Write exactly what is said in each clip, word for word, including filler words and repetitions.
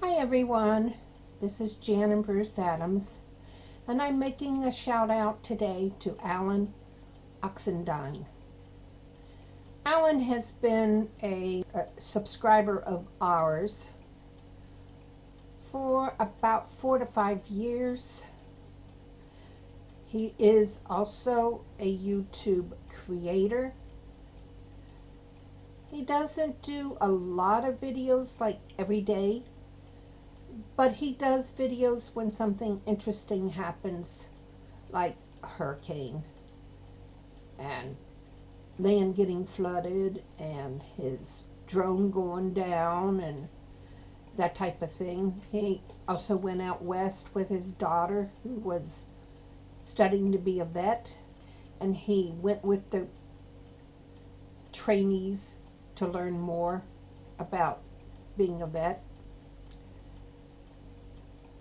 Hi everyone, this is Jan and Bruce Adams, and I'm making a shout out today to Allen Oxendine. Allen has been a, a subscriber of ours for about four to five years. He is also a YouTube creator. He doesn't do a lot of videos like every day, but he does videos when something interesting happens, like a hurricane and land getting flooded and his drone going down and that type of thing. He also went out west with his daughter, who was studying to be a vet, and he went with the trainees to learn more about being a vet.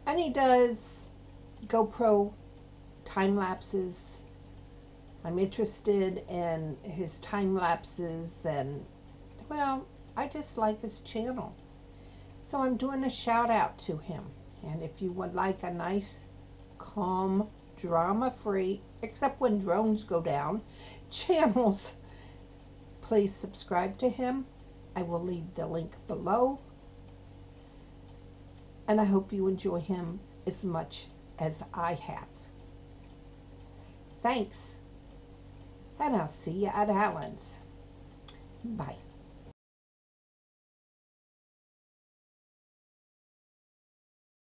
And he does GoPro time lapses. I'm interested in his time lapses, and well, I just like his channel. So I'm doing a shout out to him. And if you would like a nice, calm, drama-free, except when drones go down, channels, please subscribe to him. I will leave the link below. And I hope you enjoy him as much as I have. Thanks. And I'll see you at Allen's. Bye.